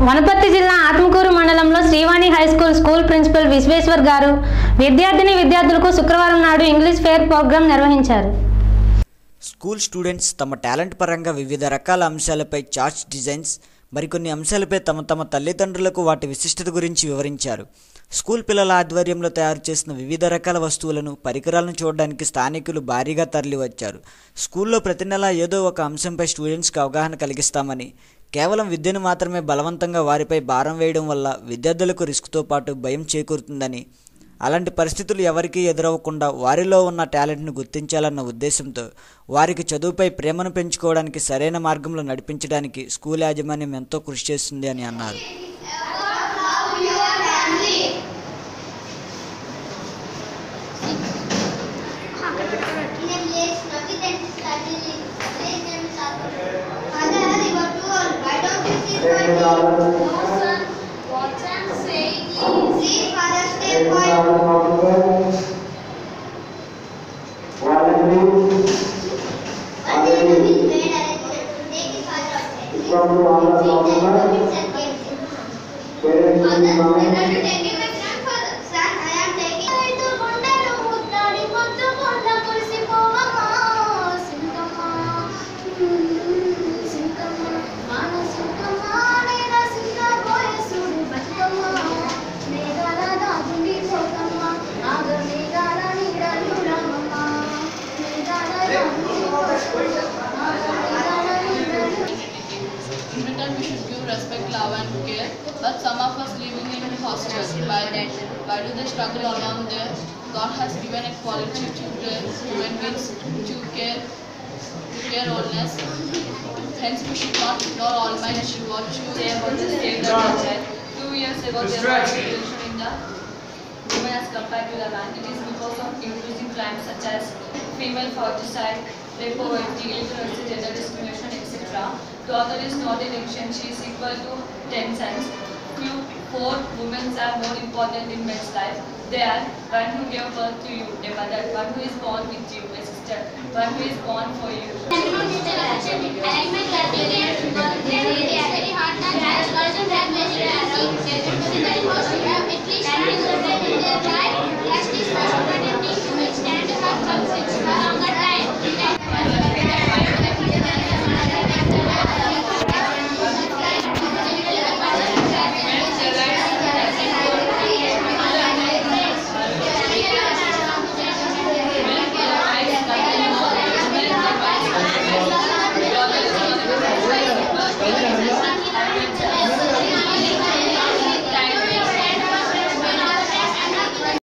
వనపర్తి జిల్లా ఆత్మకూరు మండలంలో Srivani high school school principal Vishweshwar గారు విద్యార్థిని విద్యార్థులకు శుక్రవారం నాడు ఇంగ్లీష్ ఫెయిర్ ప్రోగ్రాం నిర్వహించారు. స్కూల్ స్టూడెంట్స్ తమ టాలెంట్ పరంగా వివిధ రకాల అంశాలపై చార్ట్స్ డిజైన్స్ మరికొన్ని అంశాలపై తమ తల్లిదండ్రులకు వాటి విశిష్టత గురించి వివరించారు. స్కూల్ పిల్లల ఆధ్వర్యంలో తయారు చేసిన వివిధ రకాల వస్తువులను పరికరాలను చూడడానికి స్థానికులు భారీగా తరలివచ్చారు. స్కూల్లో ప్రతి నెల ఏదో ఒక అంశంపై స్టూడెంట్స్కి అవగాహన కలిగిస్తామని, కేవలం విద్యను మాత్రమే బలవంతంగా వారిపై భారం వేయడం వల్ల విద్యార్థులకు రిస్క్తో పాటు భయం చేకూరుతుందని, అలాంటి పరిస్థితులు ఎవరికీ ఎదురవ్వకుండా వారిలో ఉన్న టాలెంట్ను గుర్తించాలన్న ఉద్దేశంతో వారికి చదువుపై ప్రేమను పెంచుకోవడానికి సరైన మార్గంలో నడిపించడానికి స్కూల్ యాజమాన్యం ఎంతో కృషి చేస్తుంది అని అన్నారు. But some of us living in hostels, why do they struggle along there? God has given equality to children, human beings, to care wholeness. Hence, we should not ignore Almighty God. There was a state that 2 years ago there was a revolution in the women as compared to the man. It is because of increasing crimes such as female forticide, rape, illiteracy, gender discrimination, etc. Daughter is not an exception. She is equal to 10 sons. Few poor women are more important in men's life. They are one who gave birth to you, a mother, one who is born with you, a sister, one who is born for you. I like my graduate. I study hard and I also have my